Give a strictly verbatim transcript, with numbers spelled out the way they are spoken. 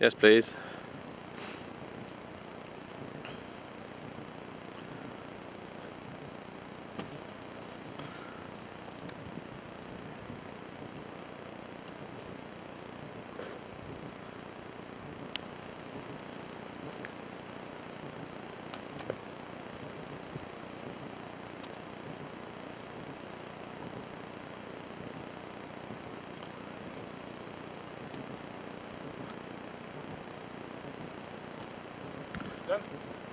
Yes, please. Done.